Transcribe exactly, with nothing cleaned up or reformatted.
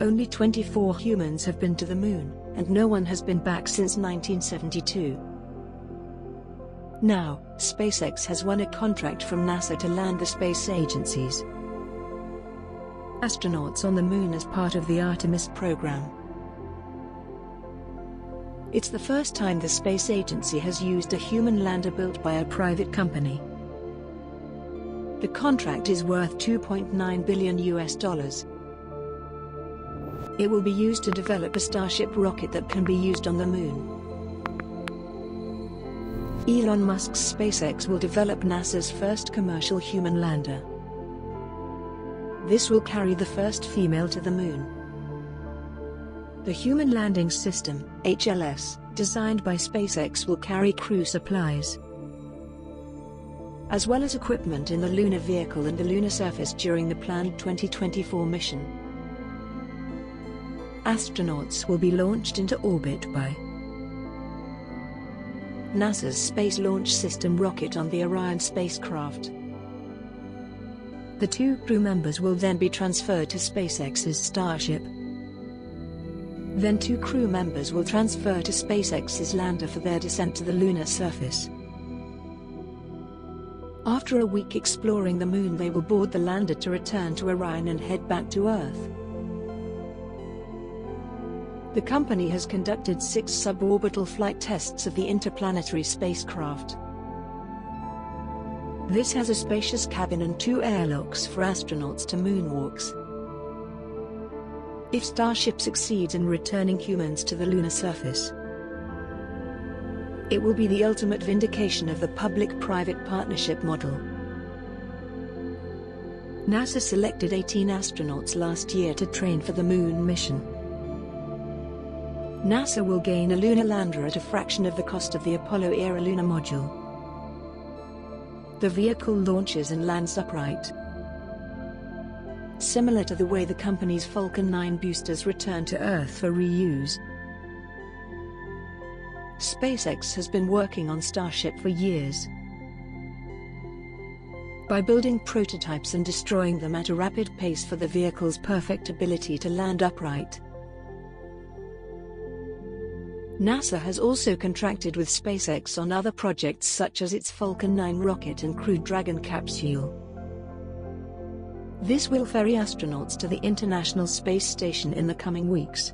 Only twenty-four humans have been to the moon, and no one has been back since nineteen seventy-two. Now, SpaceX has won a contract from NASA to land the space agency's astronauts on the moon as part of the Artemis program. It's the first time the space agency has used a human lander built by a private company. The contract is worth two point nine billion U S dollars. It will be used to develop a Starship rocket that can be used on the moon. Elon Musk's SpaceX will develop NASA's first commercial human lander. This will carry the first female to the moon. The Human Landing System, H L S, designed by SpaceX will carry crew supplies, as well as equipment in the lunar vehicle and the lunar surface during the planned twenty twenty-four mission. Astronauts will be launched into orbit by NASA's Space Launch System rocket on the Orion spacecraft. The two crew members will then be transferred to SpaceX's Starship. Then two crew members will transfer to SpaceX's lander for their descent to the lunar surface. After a week exploring the moon, they will board the lander to return to Orion and head back to Earth. The company has conducted six suborbital flight tests of the interplanetary spacecraft. This has a spacious cabin and two airlocks for astronauts to moonwalks. If Starship succeeds in returning humans to the lunar surface, it will be the ultimate vindication of the public-private partnership model. NASA selected eighteen astronauts last year to train for the moon mission. NASA will gain a lunar lander at a fraction of the cost of the Apollo-era lunar module. The vehicle launches and lands upright, similar to the way the company's Falcon nine boosters return to Earth for reuse. SpaceX has been working on Starship for years. By building prototypes and destroying them at a rapid pace for the vehicle's perfect ability to land upright, NASA has also contracted with SpaceX on other projects such as its Falcon nine rocket and Crew Dragon capsule. This will ferry astronauts to the International Space Station in the coming weeks.